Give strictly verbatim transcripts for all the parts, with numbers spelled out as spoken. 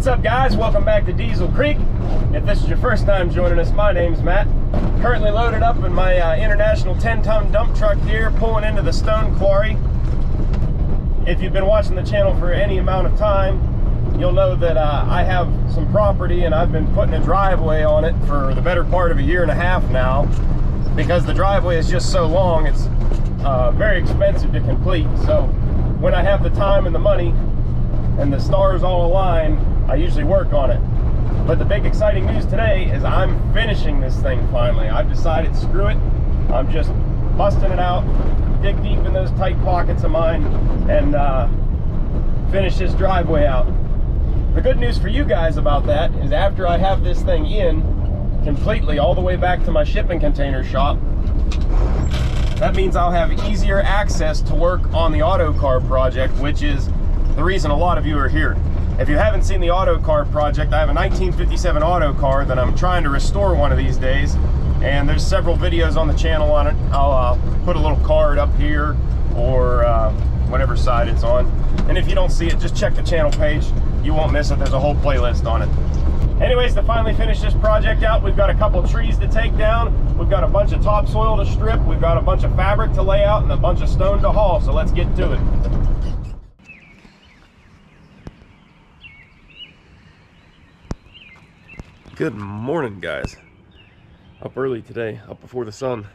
What's up, guys? Welcome back to Diesel Creek. If this is your first time joining us, my name's Matt. Currently loaded up in my uh, international ten ton dump truck here, pulling into the stone quarry. If you've been watching the channel for any amount of time, you'll know that uh, I have some property and I've been putting a driveway on it for the better part of a year and a half now, because the driveway is just so long, it's uh, very expensive to complete. So when I have the time and the money and the stars all align, I usually work on it. But the big exciting news today is I'm finishing this thing finally. I've decided, screw it, I'm just busting it out, dig deep in those tight pockets of mine, and uh, finish this driveway out. The good news for you guys about that is after I have this thing in completely all the way back to my shipping container shop, that means I'll have easier access to work on the auto car project, which is the reason a lot of you are here. If you haven't seen the auto car project, I have a nineteen fifty-seven auto car that I'm trying to restore one of these days, and there's several videos on the channel on it. I'll uh, put a little card up here or uh, whatever side it's on, and if you don't see it, just check the channel page. You won't miss it. There's a whole playlist on it. Anyways, to finally finish this project out, we've got a couple trees to take down, we've got a bunch of topsoil to strip, we've got a bunch of fabric to lay out, and a bunch of stone to haul, so let's get to it. Good morning, guys. Up early today, up before the sun.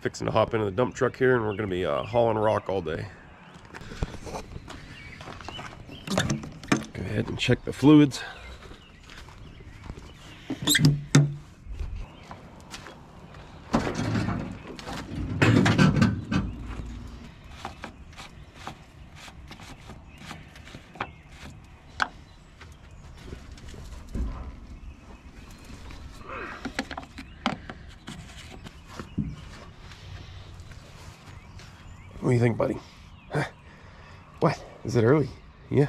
Fixing to hop into the dump truck here, and we're gonna be uh, hauling rock all day. Go ahead and check the fluids. What do you think, buddy? Huh? What? Is it early? Yeah.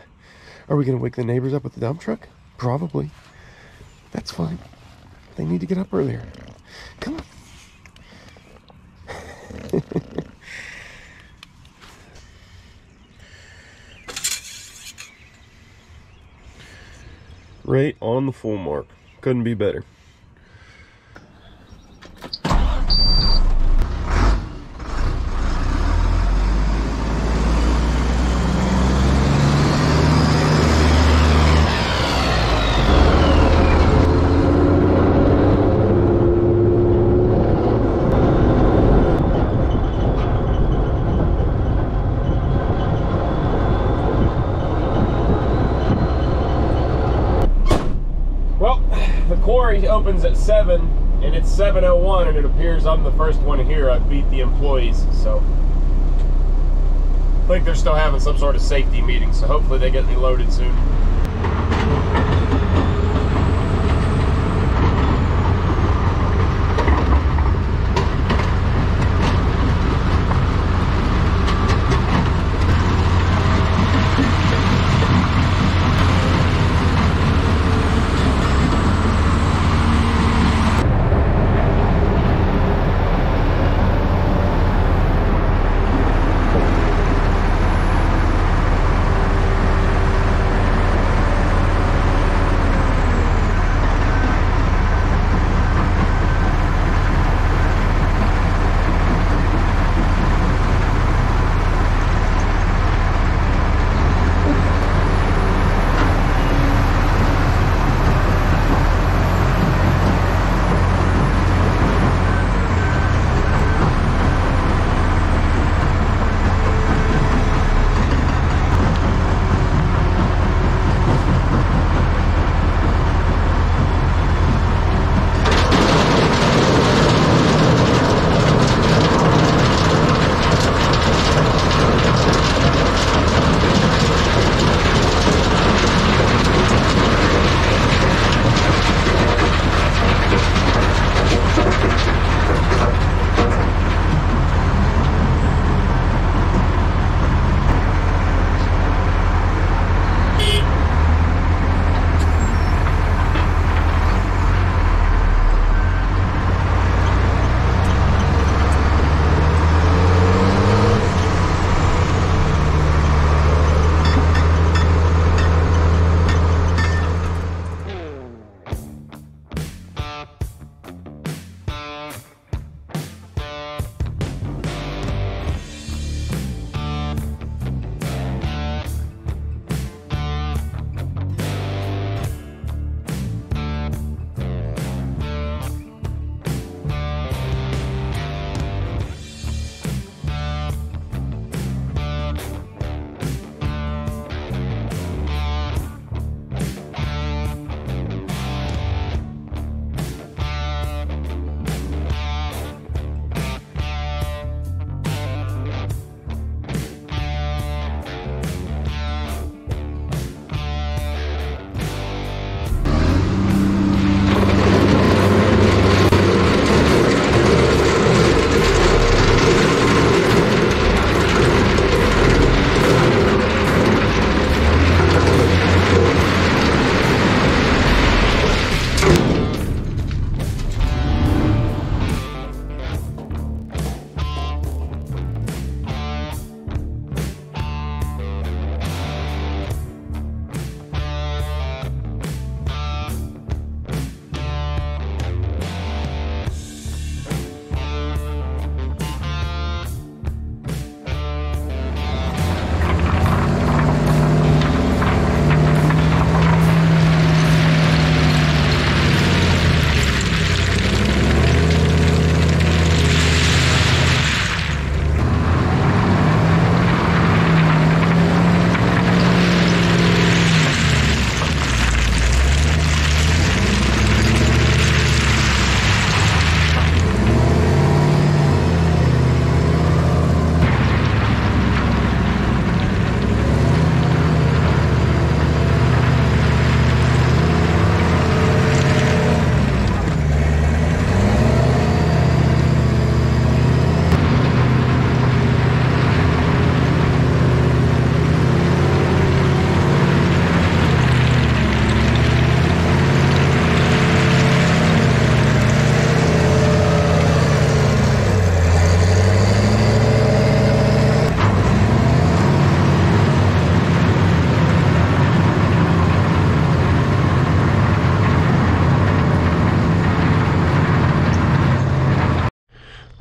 Are we going to wake the neighbors up with the dump truck? Probably. That's fine. They need to get up earlier. Come on. Right on the full mark. Couldn't be better. Quarry opens at seven, and it's seven oh one, and it appears I'm the first one here. I beat the employees, so I think they're still having some sort of safety meeting, so hopefully they get me loaded soon.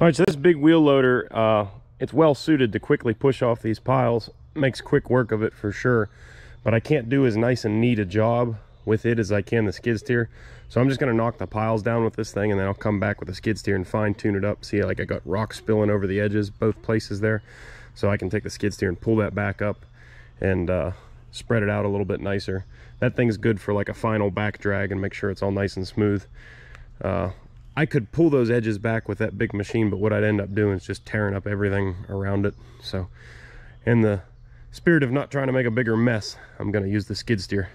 All right, so this big wheel loader, uh, it's well suited to quickly push off these piles. Makes quick work of it for sure, but I can't do as nice and neat a job with it as I can the skid steer. So I'm just gonna knock the piles down with this thing, and then I'll come back with the skid steer and fine tune it up. See, like I got rocks spilling over the edges, both places there. So I can take the skid steer and pull that back up and uh, spread it out a little bit nicer. That thing's good for like a final back drag and make sure it's all nice and smooth. Uh, I could pull those edges back with that big machine, but what I'd end up doing is just tearing up everything around it. So in the spirit of not trying to make a bigger mess, I'm going to use the skid steer.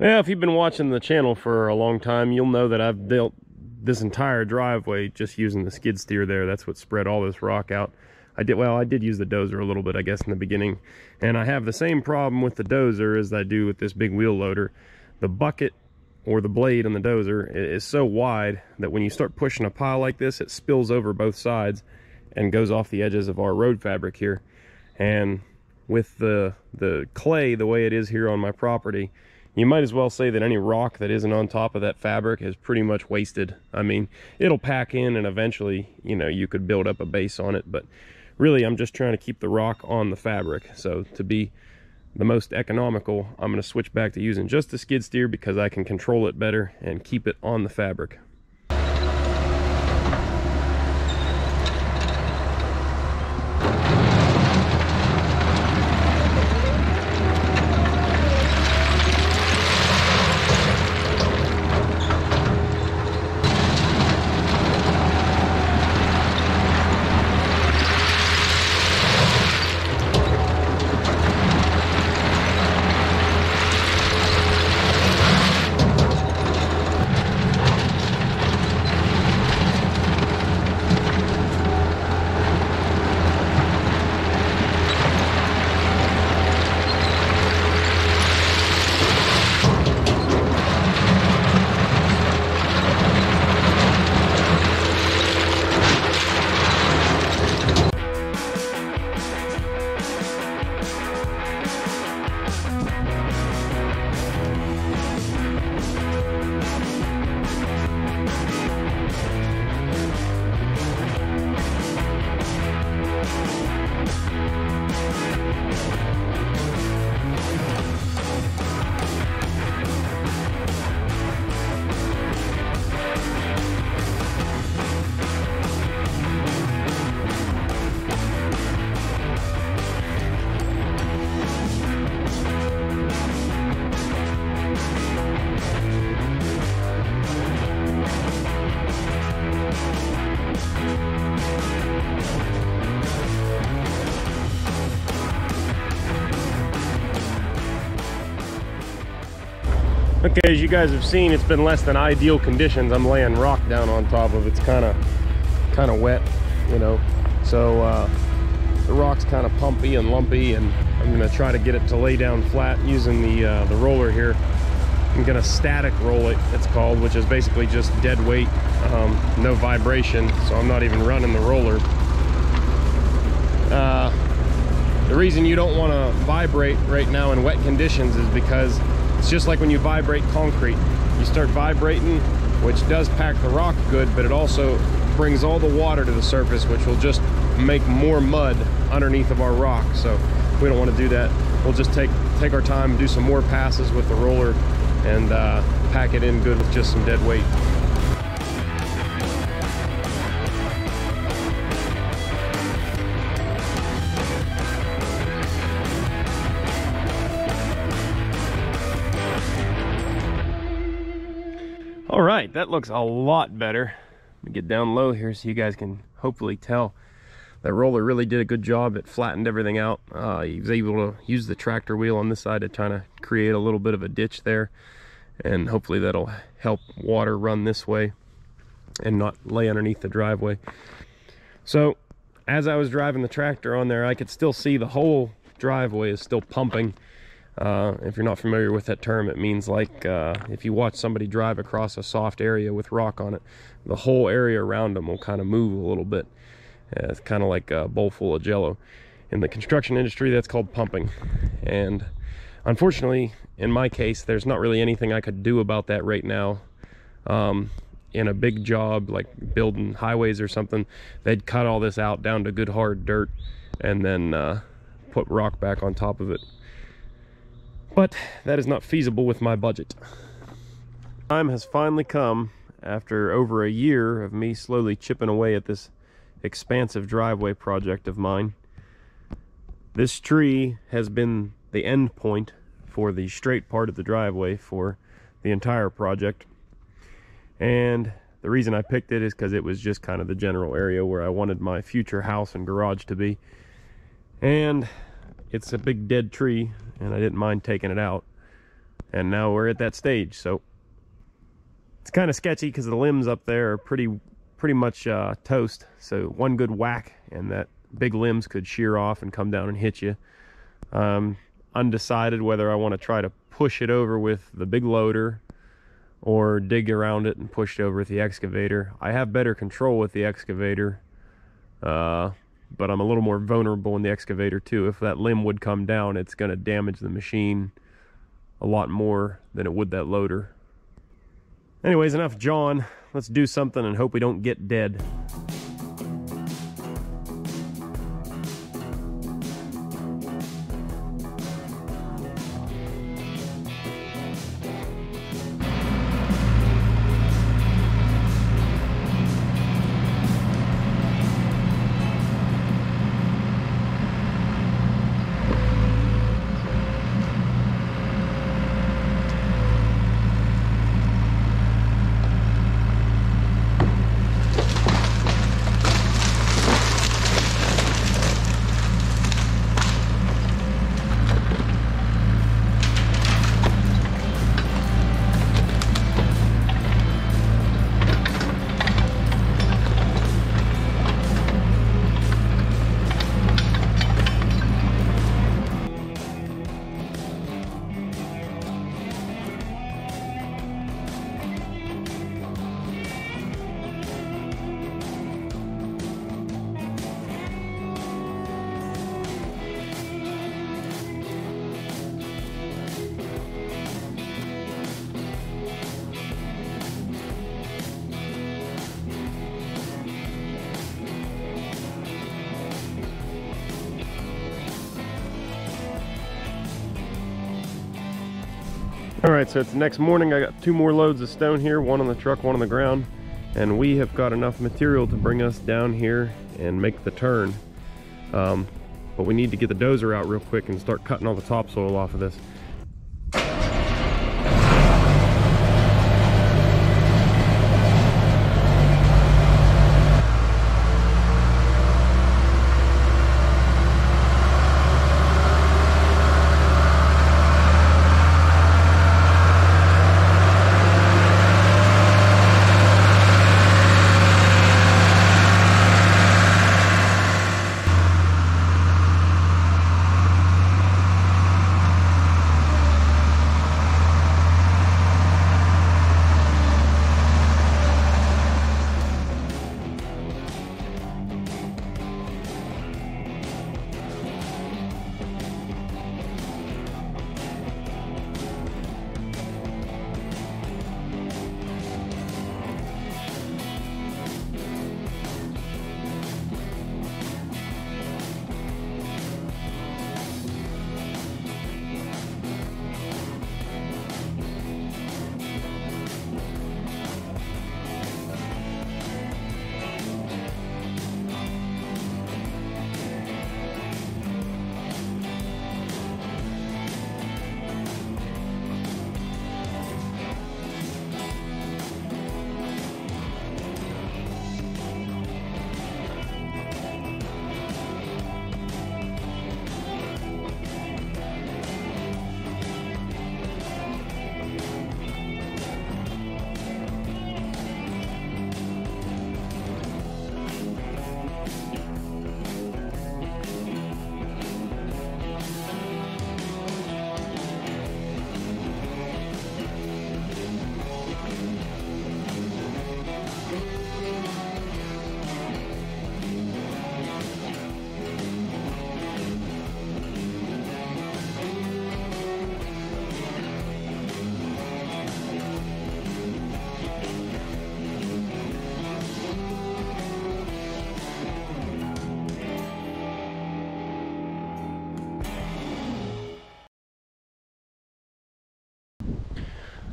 Now, if you've been watching the channel for a long time, you'll know that I've built this entire driveway just using the skid steer there. That's what spread all this rock out. I did, well, I did use the dozer a little bit, I guess, in the beginning. And I have the same problem with the dozer as I do with this big wheel loader. The bucket or the blade on the dozer is so wide that when you start pushing a pile like this, it spills over both sides and goes off the edges of our road fabric here. And with the, the clay the way it is here on my property, you might as well say that any rock that isn't on top of that fabric is pretty much wasted. I mean, it'll pack in and eventually, you know, you could build up a base on it, but really I'm just trying to keep the rock on the fabric. So to be the most economical, I'm going to switch back to using just the skid steer because I can control it better and keep it on the fabric. Okay, as you guys have seen, it's been less than ideal conditions. I'm laying rock down on top of it's kind of kind of wet, you know, so uh, the rock's kind of pumpy and lumpy, and I'm gonna try to get it to lay down flat using the uh, the roller here. I'm gonna static roll it, it's called, which is basically just dead weight, um, no vibration, so I'm not even running the roller. Uh, the reason you don't want to vibrate right now in wet conditions is because it's just like when you vibrate concrete. You start vibrating, which does pack the rock good, but it also brings all the water to the surface, which will just make more mud underneath of our rock. So we don't want to do that. We'll just take take our time, do some more passes with the roller, and uh, pack it in good with just some dead weight. All right, that looks a lot better. Let me get down low here so you guys can hopefully tell. That roller really did a good job. It flattened everything out. Uh, he was able to use the tractor wheel on this side to try to create a little bit of a ditch there. And hopefully that'll help water run this way and not lay underneath the driveway. So as I was driving the tractor on there, I could still see the whole driveway is still pumping. Uh, if you're not familiar with that term, it means like uh, if you watch somebody drive across a soft area with rock on it, the whole area around them will kind of move a little bit. Uh, it's kind of like a bowl full of jello. In the construction industry, that's called pumping. And unfortunately, in my case, there's not really anything I could do about that right now. Um, in a big job, like building highways or something, they'd cut all this out down to good hard dirt and then uh, put rock back on top of it. But that is not feasible with my budget. Time has finally come after over a year of me slowly chipping away at this expansive driveway project of mine. This tree has been the end point for the straight part of the driveway for the entire project. And the reason I picked it is because it was just kind of the general area where I wanted my future house and garage to be. And it's a big dead tree, and I didn't mind taking it out. And now we're at that stage, so it's kind of sketchy because the limbs up there are pretty pretty much uh, toast. So one good whack, and that big limbs could shear off and come down and hit you. Um, undecided whether I want to try to push it over with the big loader or dig around it and push it over with the excavator. I have better control with the excavator. Uh, But I'm a little more vulnerable in the excavator too. If that limb would come down, it's going to damage the machine a lot more than it would that loader. Anyways, enough John. Let's do something and hope we don't get dead. All right, so it's the next morning. I got two more loads of stone here, one on the truck, one on the ground, and we have got enough material to bring us down here and make the turn. Um, but we need to get the dozer out real quick and start cutting all the topsoil off of this.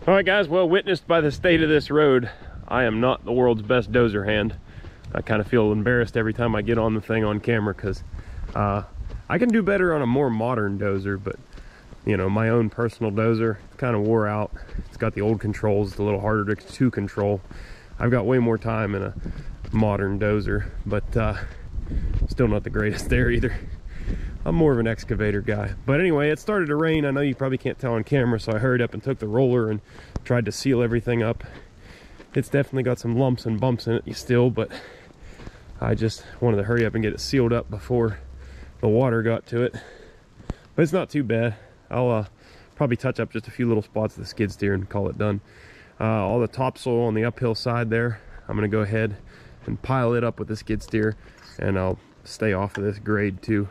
All right, guys, well, witnessed by the state of this road, I am not the world's best dozer hand. I kind of feel embarrassed every time I get on the thing on camera because uh, I can do better on a more modern dozer, but, you know, my own personal dozer kind of wore out. It's got the old controls. It's a little harder to, to control. I've got way more time in a modern dozer, but uh, still not the greatest there either. I'm more of an excavator guy. But anyway, it started to rain. I know you probably can't tell on camera, so I hurried up and took the roller and tried to seal everything up. It's definitely got some lumps and bumps in it still, but I just wanted to hurry up and get it sealed up before the water got to it. But it's not too bad. I'll uh, probably touch up just a few little spots of the skid steer and call it done. Uh, all the topsoil on the uphill side there, I'm gonna go ahead and pile it up with the skid steer, and I'll stay off of this grade too.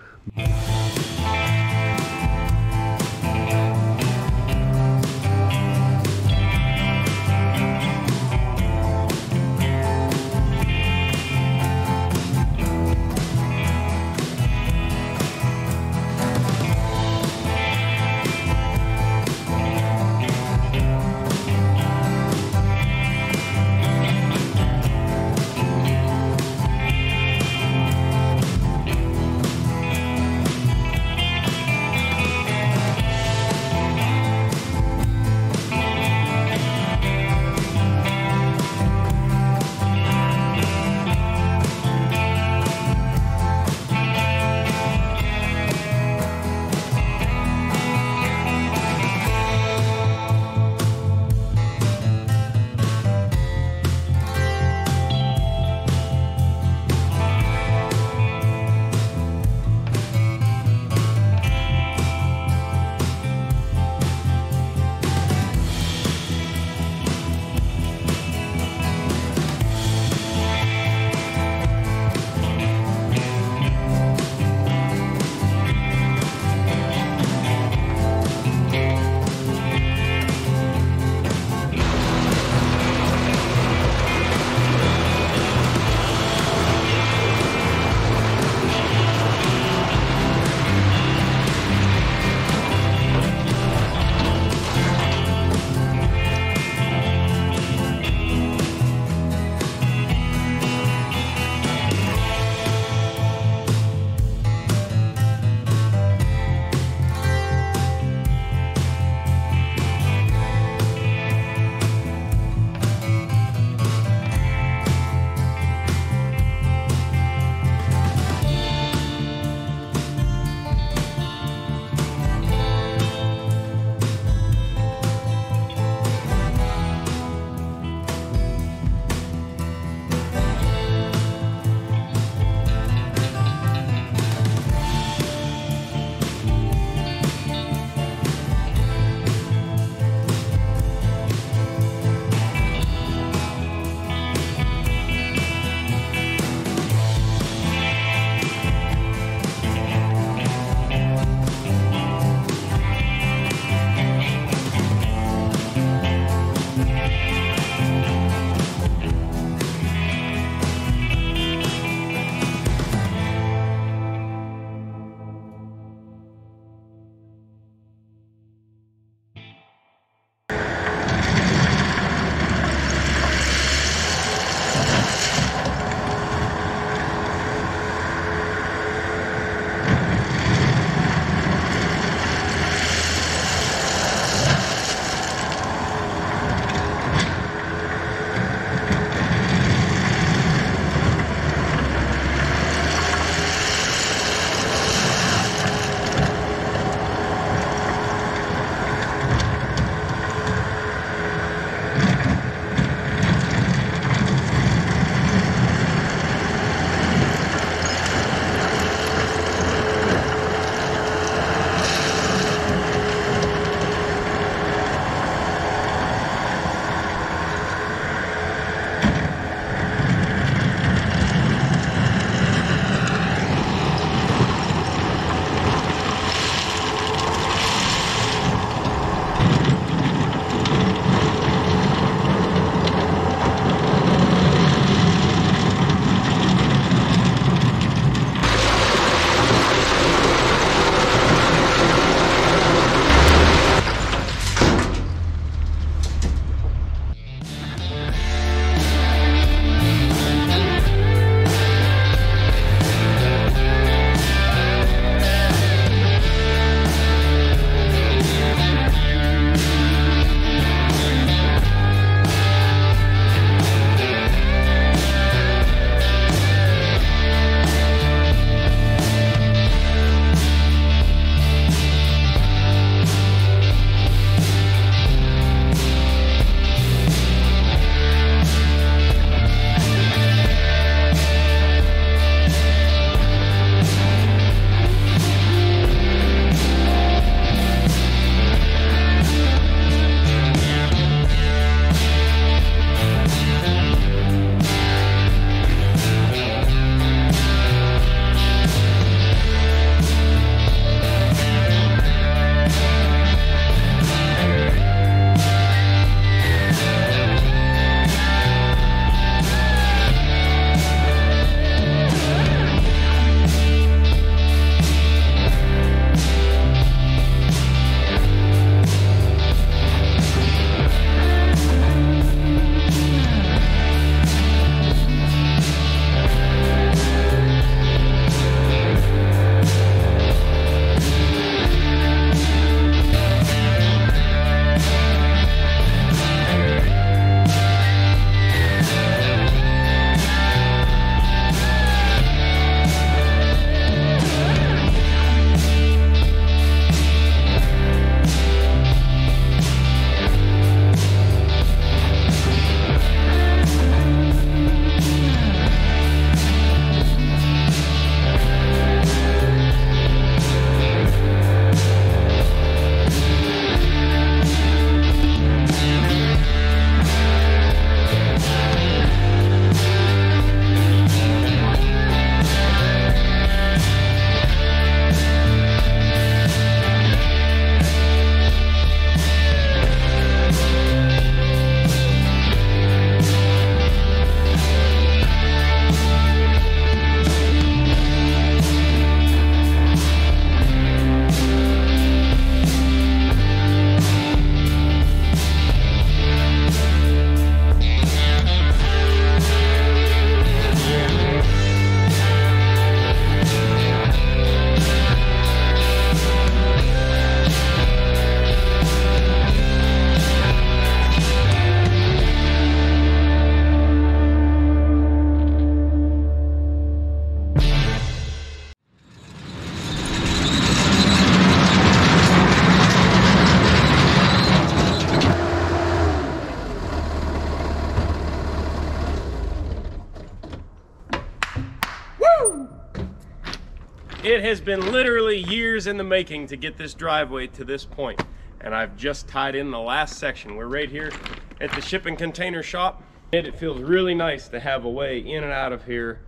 It has been literally years in the making to get this driveway to this point, and I've just tied in the last section. We're right here at the shipping container shop. It feels really nice to have a way in and out of here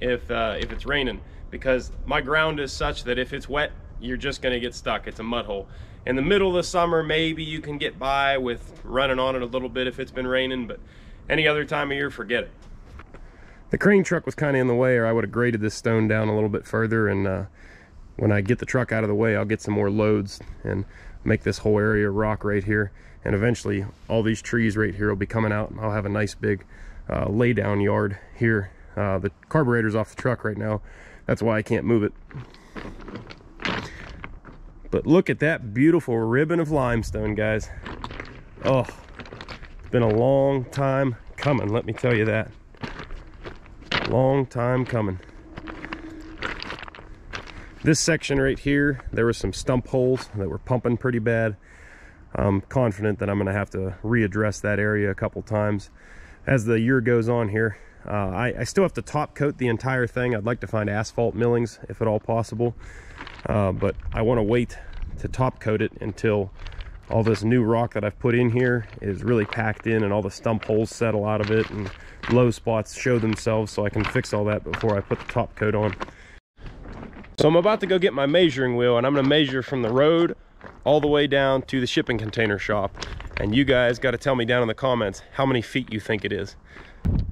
if uh, if it's raining, because my ground is such that if it's wet, you're just gonna get stuck. It's a mud hole. In the middle of the summer, maybe you can get by with running on it a little bit if it's been raining, but any other time of year, forget it. The crane truck was kind of in the way, or I would have graded this stone down a little bit further, and uh, when I get the truck out of the way, I'll get some more loads and make this whole area rock right here, and eventually all these trees right here will be coming out and I'll have a nice big uh, lay down yard here. Uh, the carburetor's off the truck right now, that's why I can't move it. But look at that beautiful ribbon of limestone, guys. Oh, it's been a long time coming, let me tell you that. Long time coming. This section right here, there were some stump holes that were pumping pretty bad. I'm confident that I'm going to have to readdress that area a couple times as the year goes on here. Uh, I, I still have to top coat the entire thing. I'd like to find asphalt millings if at all possible. Uh, but I want to wait to top coat it until all this new rock that I've put in here is really packed in and all the stump holes settle out of it and low spots show themselves, so I can fix all that before I put the top coat on. So I'm about to go get my measuring wheel and I'm gonna measure from the road all the way down to the shipping container shop. And you guys gotta tell me down in the comments how many feet you think it is.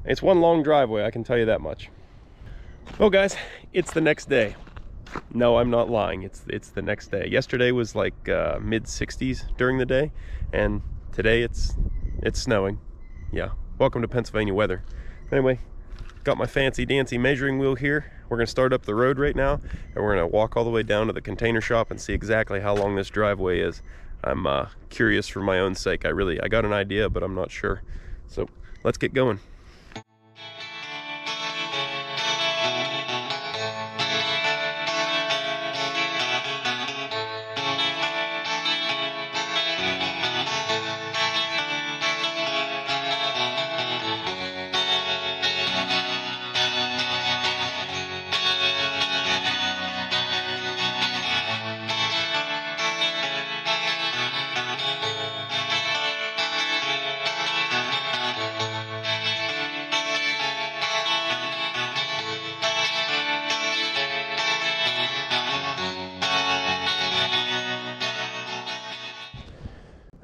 It's one long driveway, I can tell you that much. Well guys, it's the next day. No, I'm not lying, it's it's the next day. Yesterday was like uh, mid sixties during the day, and today it's it's snowing. Yeah, welcome to Pennsylvania weather. Anyway, got my fancy dancy measuring wheel here. We're gonna start up the road right now and we're gonna walk all the way down to the container shop and see exactly how long this driveway is. I'm uh, curious for my own sake. I really I got an idea, but I'm not sure, so let's get going.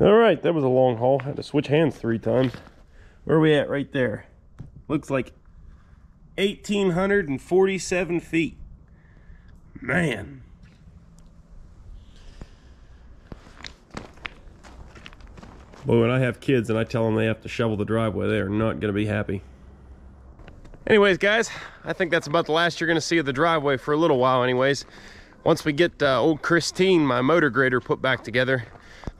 All right, that was a long haul. I had to switch hands three times. Where are we at right there? Looks like one thousand eight hundred forty-seven feet. Man. Boy, when I have kids and I tell them they have to shovel the driveway, they are not going to be happy. Anyways, guys, I think that's about the last you're going to see of the driveway for a little while anyways. Once we get uh, old Christine, my motor grader, put back together,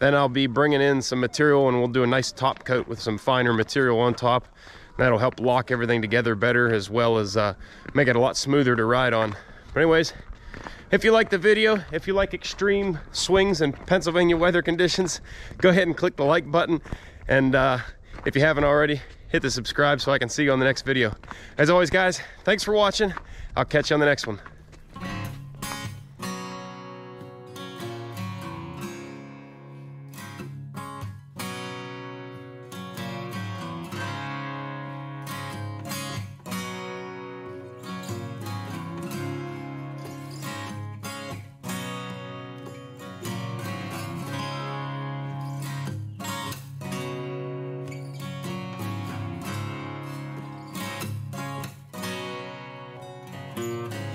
then I'll be bringing in some material and we'll do a nice top coat with some finer material on top. That'll help lock everything together better, as well as uh, make it a lot smoother to ride on. But anyways, if you like the video, if you like extreme swings and Pennsylvania weather conditions, go ahead and click the like button. And uh, if you haven't already, hit the subscribe so I can see you on the next video. As always, guys, thanks for watching. I'll catch you on the next one. Thank you.